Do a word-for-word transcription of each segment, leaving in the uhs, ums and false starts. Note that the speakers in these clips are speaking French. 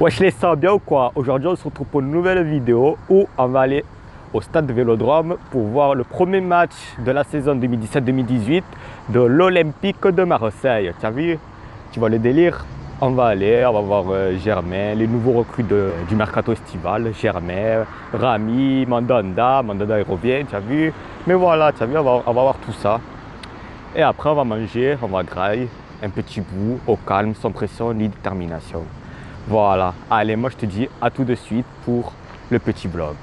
Wesh les ça bien ou quoi? Aujourd'hui on se retrouve pour une nouvelle vidéo où on va aller au stade Vélodrome pour voir le premier match de la saison deux mille dix-sept deux mille dix-huit de l'Olympique de Marseille. Tu as vu? Tu vois le délire? On va aller, on va voir euh, Germain, les nouveaux recrues de, du mercato estival, Germain, Rami, Mandanda, Mandanda il revient, tu as vu? Mais voilà, tu as vu, on va, on va voir tout ça. Et après on va manger, on va grailler un petit bout au calme, sans pression ni détermination. Voilà, allez, moi je te dis à tout de suite pour le petit vlog.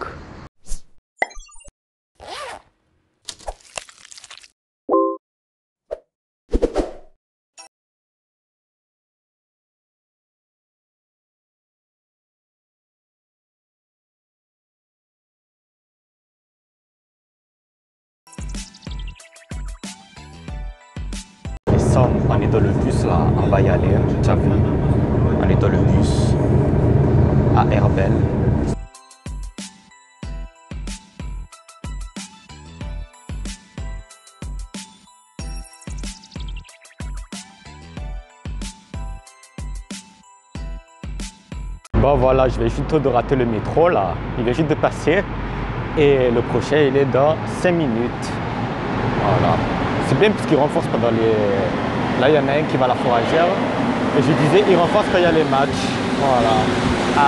Ça, on est dans le bus là, on va y aller, tu as vu? On est dans le bus à Herbel. Bon voilà, je vais juste de rater le métro là. Il vient juste de passer. Et le prochain, il est dans cinq minutes. Voilà. C'est bien parce qu'il renforce pendant les... Là, il y en a un qui va à la fourragère. Et je disais, il renforce quand il y a les matchs. Voilà.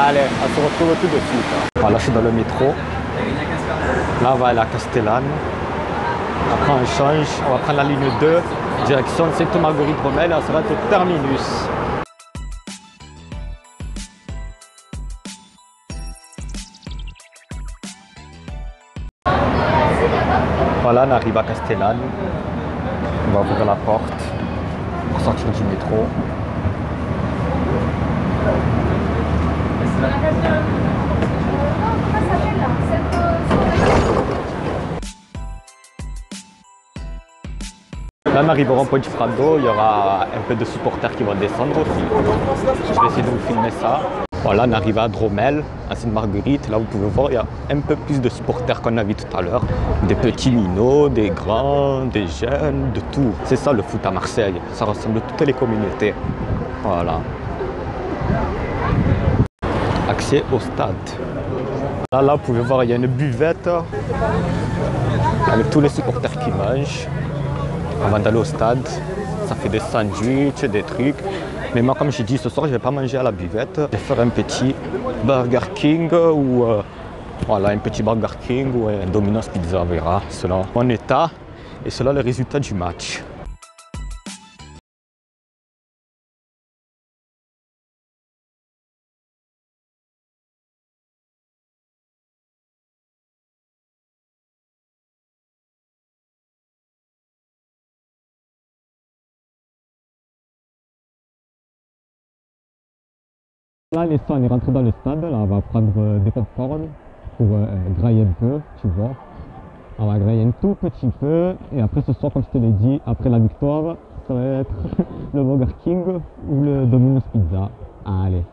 Allez, on se retrouve tout de suite. Voilà, je suis dans le métro. Là, on va aller à Castellane. Après, on change. On va prendre la ligne deux, direction Sainte-Marguerite-Rommel. Et on sera au terminus. Voilà, on arrive à Castellane. On va ouvrir la porte pour sortir du métro. Là, on arrive au rond-point du Prado, il y aura un peu de supporters qui vont descendre aussi. Je vais essayer de vous filmer ça. Voilà, on arrive à Dromel, à Sainte-Marguerite. Là, vous pouvez voir, il y a un peu plus de supporters qu'on a vu tout à l'heure. Des petits minots, des grands, des jeunes, de tout. C'est ça le foot à Marseille. Ça ressemble à toutes les communautés. Voilà. Accès au stade. Là, là, vous pouvez voir, il y a une buvette avec tous les supporters qui mangent. Avant d'aller au stade, ça fait des sandwichs, des trucs. Mais moi, comme je dis, ce soir, je ne vais pas manger à la buvette. Je vais faire un petit Burger King ou euh, voilà, un petit Burger King ou un Domino's Pizza, on verra. Selon mon état et selon le résultat du match. Là, les soins, on est rentré dans le stade, là, on va prendre euh, des popcorn pour euh, grailler un peu, tu vois. On va grailler un tout petit peu, et après ce soir, comme je te l'ai dit, après la victoire, ça va être le Burger King ou le Domino's Pizza. Allez.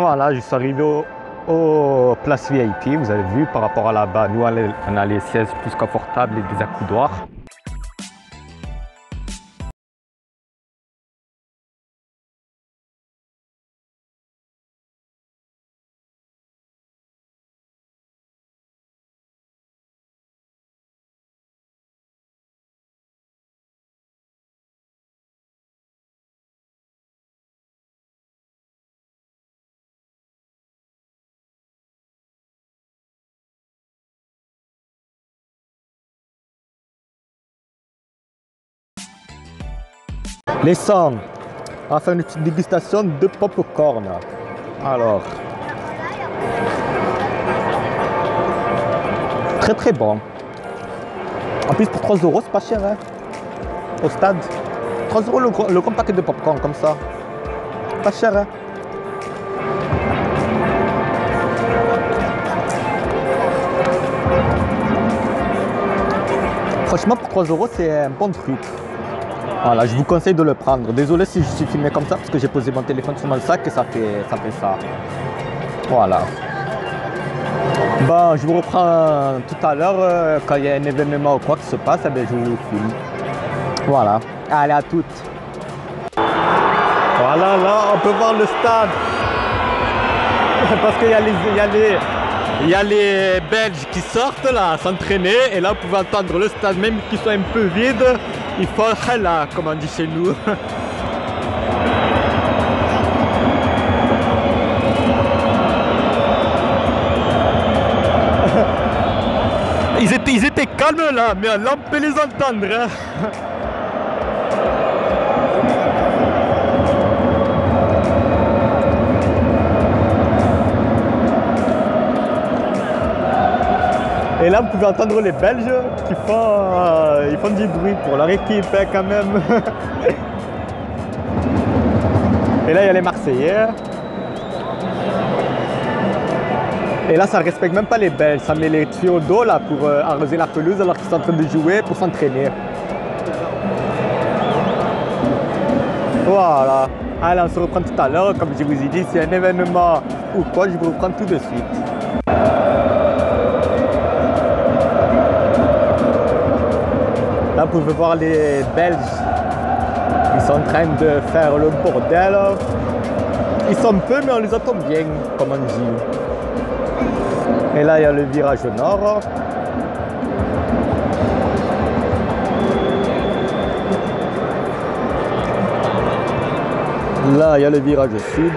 Voilà, je suis arrivé au, au place V I P, vous avez vu, par rapport à là-bas, nous on a les sièges plus confortables et des accoudoirs. laissant à faire une petite dégustation de pop-corn. Alors, très très bon. En plus pour trois euros, c'est pas cher hein, au stade. trois euros le, le grand paquet de pop-corn comme ça. Pas cher hein. Franchement pour trois euros c'est un bon truc. Voilà, je vous conseille de le prendre. Désolé si je suis filmé comme ça parce que j'ai posé mon téléphone sur mon sac et ça fait ça. Fait ça. Voilà. Bon, je vous reprends tout à l'heure euh, quand il y a un événement ou quoi qui se passe, eh bien, je vous filme. Voilà. Allez, à toutes. Voilà, là, on peut voir le stade. Parce qu'il y a les... Y a les... Il y a les Belges qui sortent là, s'entraîner, et là vous pouvez entendre le stade, même qu'ils soit un peu vide, il faut là, comme on dit chez nous. Ils étaient, ils étaient calmes là, mais là on peut les entendre. Hein. Et là, vous pouvez entendre les Belges qui font, euh, ils font du bruit pour leur équipe hein, quand même. Et là, il y a les Marseillais. Et là, ça ne respecte même pas les Belges. Ça met les tuyaux au dos là, pour euh, arroser la pelouse alors qu'ils sont en train de jouer pour s'entraîner. Voilà. Allez, on se reprend tout à l'heure. Comme je vous ai dit, c'est un événement ou quoi, je vous reprends tout de suite. Là, vous pouvez voir les Belges, ils sont en train de faire le bordel. Ils sont peu, mais on les entend bien, comme on dit. Et là, il y a le virage nord. Là, il y a le virage sud.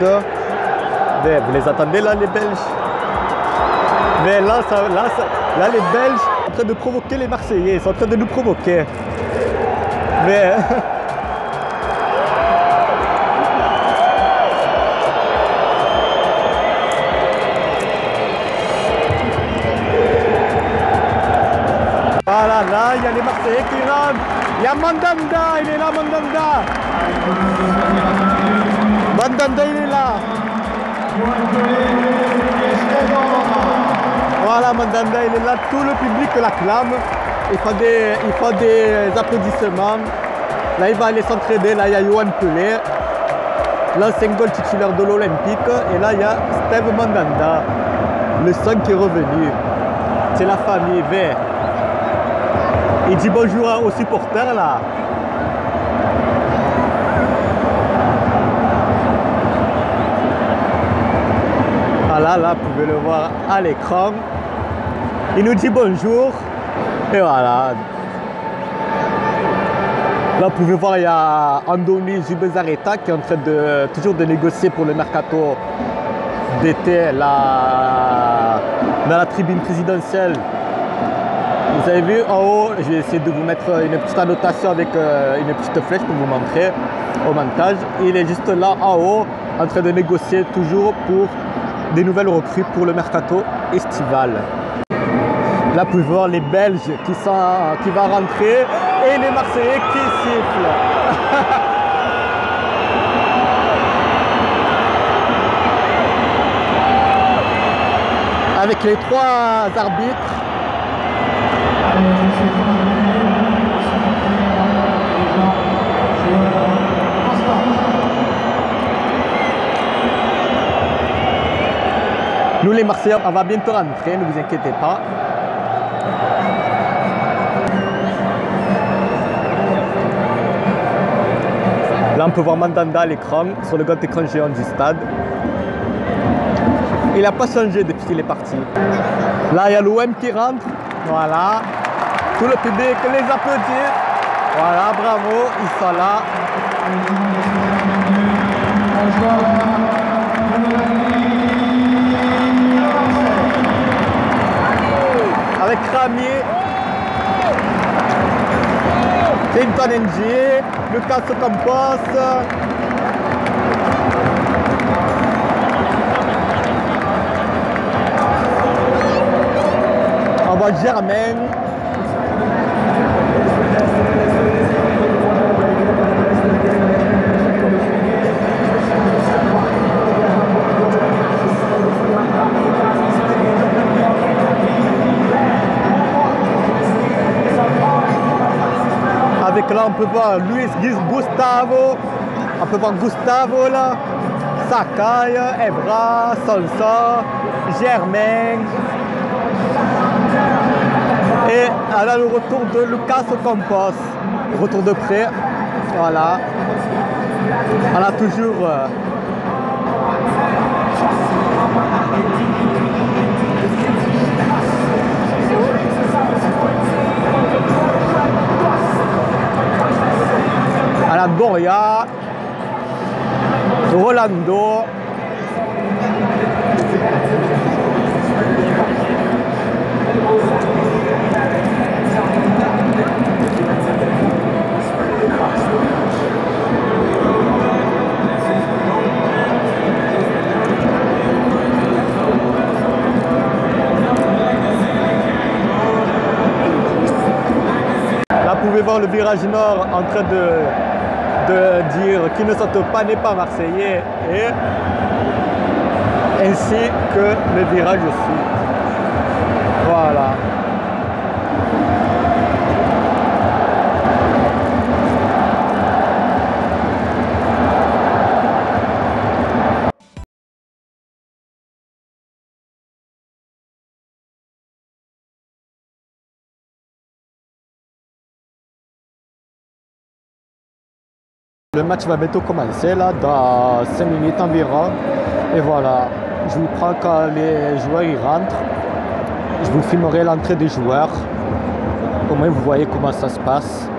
Mais vous les attendez là, les Belges? Mais là, ça, là, ça, là les Belges... en train de provoquer les Marseillais, ils sont en train de nous provoquer. Mais... voilà, là, il y a les Marseillais qui rentrent. Il y a Mandanda, il est là, Mandanda. Mandanda, il est là. Voilà, Mandanda, il est là, tout le public l'acclame, il fait des, il fait des applaudissements. Là, il va aller s'entraîner, là, il y a Yohan Pelé, l'ancien goal titulaire de l'Olympique, et là, il y a Steve Mandanda, le son qui est revenu. C'est la famille V. Il dit bonjour aux supporters, là. Voilà, là, vous pouvez le voir à l'écran. Il nous dit bonjour. Et voilà. Là, vous pouvez voir, il y a Andoni Zubizarreta qui est en train de toujours de négocier pour le mercato d'été là, dans la tribune présidentielle. Vous avez vu en haut, je vais essayer de vous mettre une petite annotation avec euh, une petite flèche pour vous montrer au montage. Il est juste là en haut en train de négocier toujours pour des nouvelles recrues pour le mercato estival. Là, vous pouvez voir les Belges qui, sont, qui vont rentrer et les Marseillais qui sifflent. Avec les trois arbitres. Nous, les Marseillais, on va bientôt rentrer, ne vous inquiétez pas. Là, on peut voir Mandanda à l'écran, sur le grand écran géant du stade. Il n'a pas changé depuis qu'il est parti. Là, il y a l'O M qui rentre. Voilà. Tout le public les applaudit. Voilà, bravo, ils sont là. Avec Ramier. Tentanenji, Lucas Campos. On voit Germain. Avec là, on peut voir Luis Gustavo, on peut voir Gustavo là, Sakai, Evra, Solsa, Germain. Et là, le retour de Lucas Campos, retour de près, voilà. On a toujours... Euh... à la Goria, Rolando. Là, vous pouvez voir le virage nord en train de... de dire qu'ils ne sont pas n'est pas marseillais, et ainsi que le virage aussi. Voilà. Le match va bientôt commencer là, dans cinq minutes environ. Et voilà, je vous prends quand les joueurs y rentrent. Je vous filmerai l'entrée des joueurs. Au moins vous voyez comment ça se passe.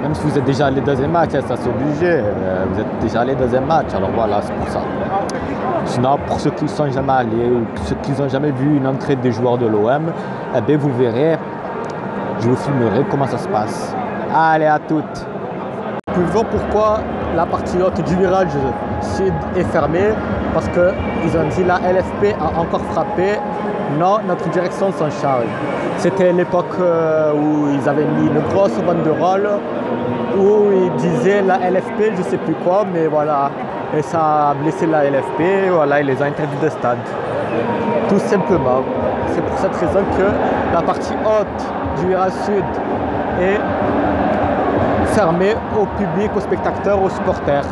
Même si vous êtes déjà allé dans un match, ça c'est obligé. Vous êtes déjà allé dans un match, alors voilà, c'est pour ça. Sinon, pour ceux qui ne sont jamais allés ou ceux qui n'ont jamais vu une entrée des joueurs de l'O M, eh bien vous verrez, je vous filmerai comment ça se passe. Allez, à toutes! Vous pouvez voir pourquoi la partie haute du virage sud est fermée, parce que ils ont dit la L F P a encore frappé. Non, notre direction s'en charge. C'était l'époque où ils avaient mis une grosse banderole où ils disaient la L F P, je sais plus quoi, mais voilà. Et ça a blessé la L F P, voilà, ils les ont interdits de stade. Tout simplement. C'est pour cette raison que la partie haute du virage sud est fermé au public, aux spectateurs, aux supporters.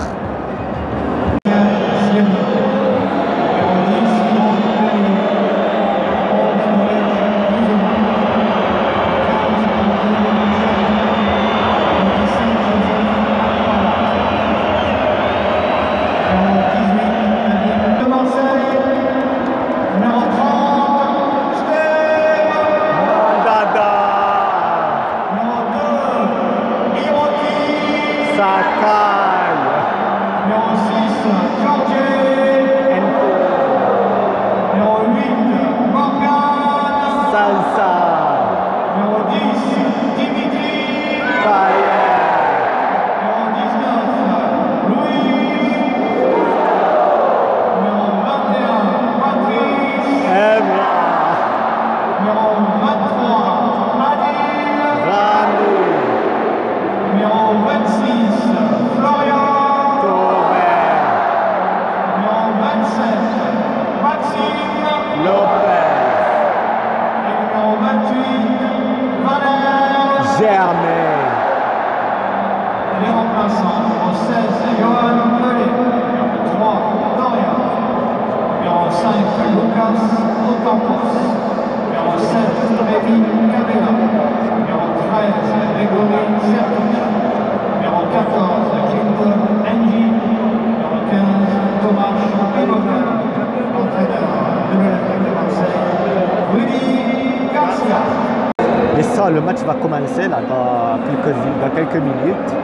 Le match va commencer là, dans, quelques, dans quelques minutes.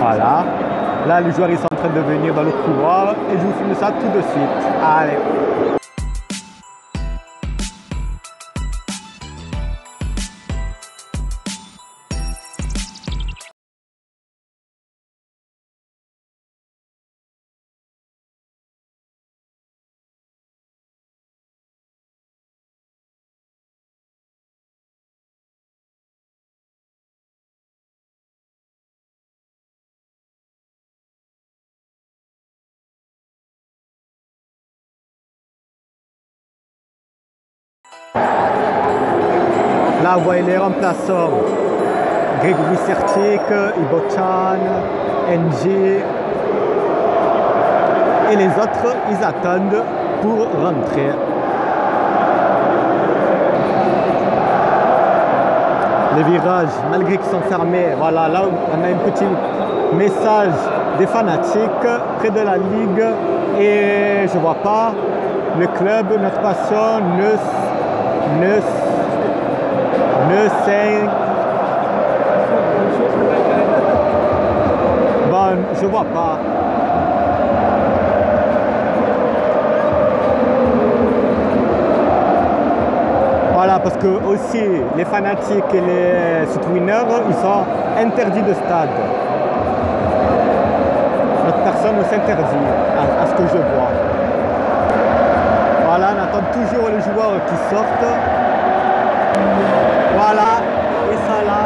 Voilà. Là, les joueurs ils sont en train de venir dans le couloir et je vous filme ça tout de suite. Allez. Là, vous voyez les remplaçants. Grégory Sertic, Ibochan, N G et les autres, ils attendent pour rentrer. Le virage, malgré qu'ils sont fermés, voilà, là on a un petit message des fanatiques près de la Ligue et je ne vois pas le club, notre passion ne, ne, ne saigne. Bon, je ne vois pas. Voilà, parce que aussi les fanatiques et les streamers, ils sont interdits de stade. Notre personne s'interdit à, à ce que je vois. Voilà, on attend toujours les joueurs qui sortent. Voilà, et ça là.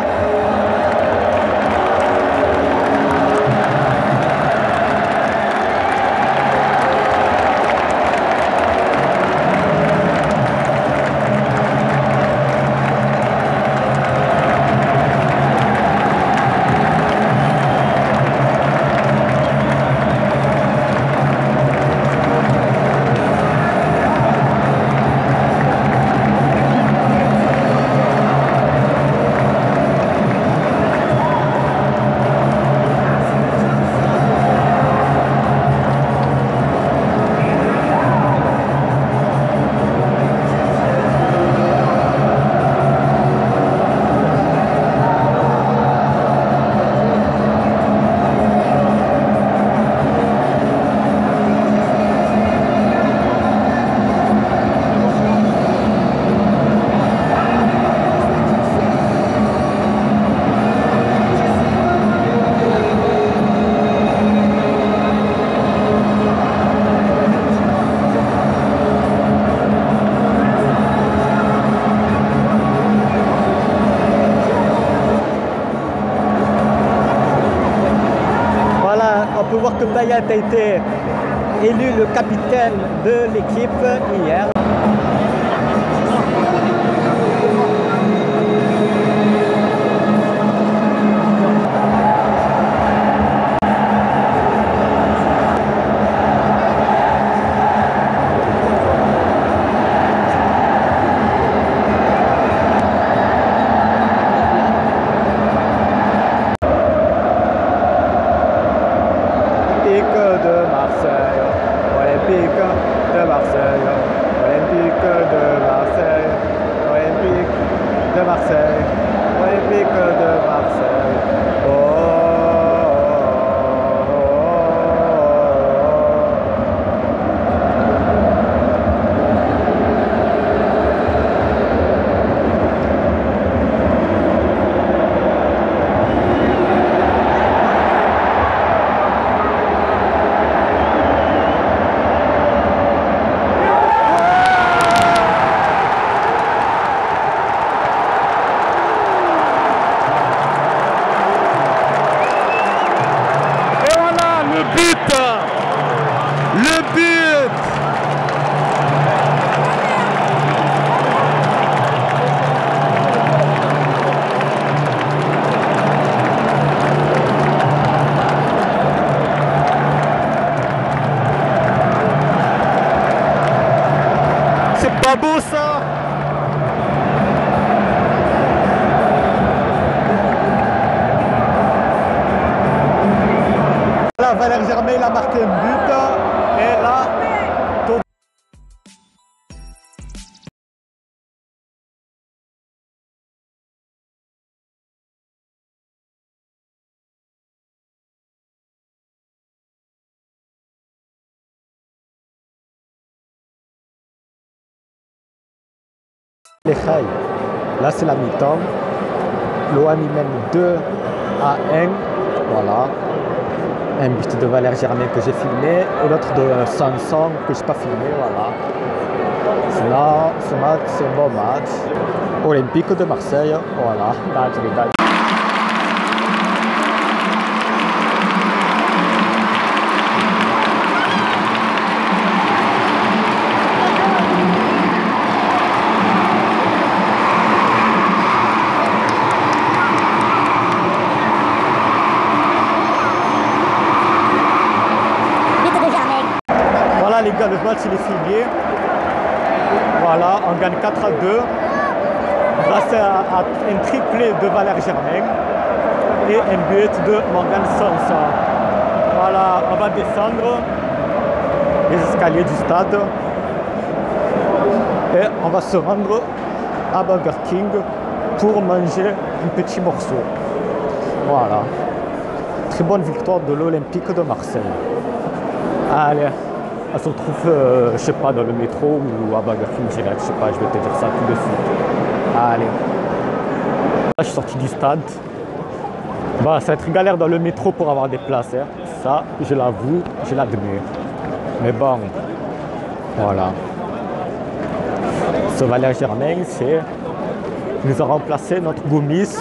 Bayat a été élu le capitaine de l'équipe hier. Valère Germain, il a marqué un but et là... Les Khaï, là c'est la mi-temps, l'O M il mène deux à un, voilà. Un but de Valère Germain que j'ai filmé et l'autre de Sanson que je n'ai pas filmé, voilà. Sinon, ce match, c'est un bon match. Olympique de Marseille, voilà. Là, je regarde. les gars, le match il est fini. Voilà, on gagne quatre à deux. Grâce à, à un triplé de Valère Germain et un but de Morgan Sanson. Voilà, on va descendre les escaliers du stade et on va se rendre à Burger King pour manger un petit morceau. Voilà. Très bonne victoire de l'Olympique de Marseille. Allez, elle se retrouve, euh, je sais pas, dans le métro ou à Burger King direct, je sais pas, je vais te dire ça tout de suite. Allez. Là, je suis sorti du stade. Bah, ça va être galère dans le métro pour avoir des places. Hein. Ça, je l'avoue, je l'admets. Mais bon, voilà. Ce Valère Germain, c'est... Il nous a remplacé notre Gomis.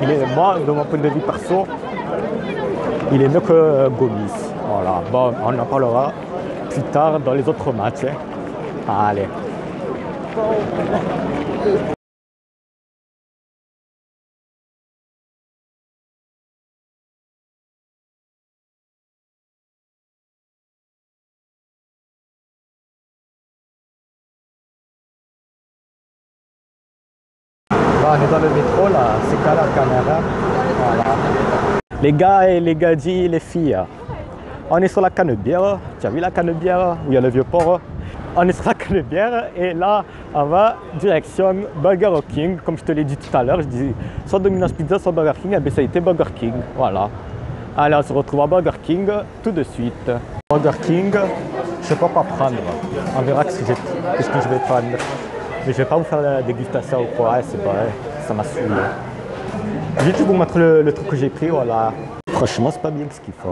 Il est, moi, de mon point de vue perso, il est mieux que Gomis. Voilà, bon, on en parlera plus tard dans les autres matchs. Hein. Allez. On est dans le métro là, c'est qu'à la caméra. Voilà. Les gars et les gars dit les filles, on est sur la Canebière. Tu as vu la Canebière où il y a le vieux port? On est sur la Canebière et là on va direction Burger King. Comme je te l'ai dit tout à l'heure, je dis soit Domino's Pizza, soit Burger King. Et bien ça a été Burger King. Voilà. Allez, on se retrouve à Burger King tout de suite. Burger King, je sais pas quoi prendre. On verra ce que je vais prendre. Mais je vais pas vous faire la dégustation ou quoi, ouais, c'est vrai, ça m'a saoulé. Je vais juste vous montrer le, le truc que j'ai pris, voilà. Franchement, c'est pas bien ce qu'il faut.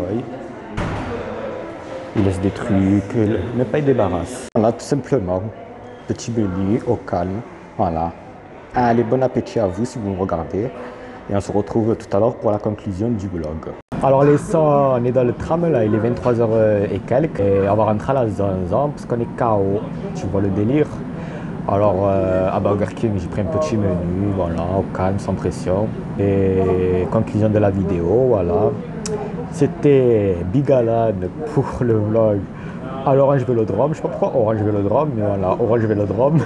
Il laisse des trucs, ne pas y débarrasse. Voilà, tout simplement, petit menu au calme, voilà. Allez, bon appétit à vous si vous me regardez. Et on se retrouve tout à l'heure pour la conclusion du vlog. Alors les sons, on est dans le tram là, il est vingt-trois heures et quelques. Et on va rentrer à la Zanzan parce qu'on est K O, tu vois le délire. Alors euh, à Burger King, j'ai pris un petit menu, voilà, au calme, sans pression. Et conclusion de la vidéo, voilà. C'était Bigalane pour le vlog à l'Orange Vélodrome. Je sais pas pourquoi Orange Vélodrome, mais voilà, Orange Vélodrome.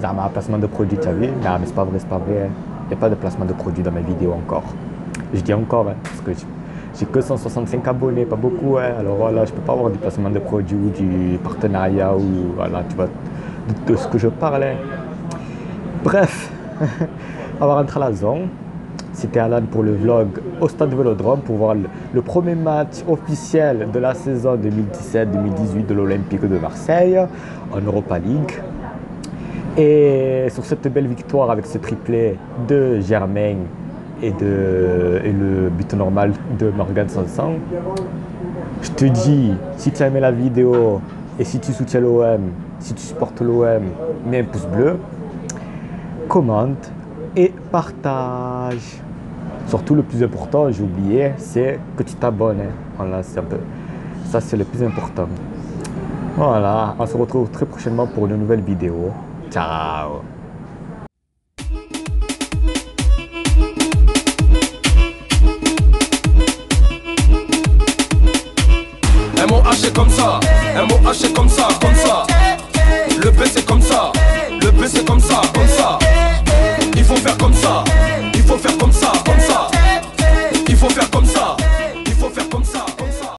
Ça m'a un placement de produit, tu as vu? Non, mais c'est pas vrai, c'est pas vrai. Il n'y a pas de placement de produit dans mes vidéos encore. Je dis encore, hein, parce que j'ai que cent soixante-cinq abonnés, pas beaucoup, hein. Alors voilà, je peux pas avoir du placement de produit ou du partenariat ou voilà, tu vois. De ce que je parlais. Bref, on va rentrer à la zone. C'était Alan pour le vlog au stade Vélodrome pour voir le, le premier match officiel de la saison deux mille dix-sept deux mille dix-huit de l'Olympique de Marseille en Europa League. Et sur cette belle victoire avec ce triplé de Germain et, de, et le but normal de Morgan Sanson, je te dis, si tu as aimé la vidéo et si tu soutiens l'O M, si tu supportes l'O M, mets un pouce bleu, commente et partage. Surtout le plus important, j'ai oublié, c'est que tu t'abonnes. Voilà, c'est un peu... Ça, c'est le plus important. Voilà, on se retrouve très prochainement pour une nouvelle vidéo. Ciao! Un mot haché comme ça, un mot haché comme ça, comme ça.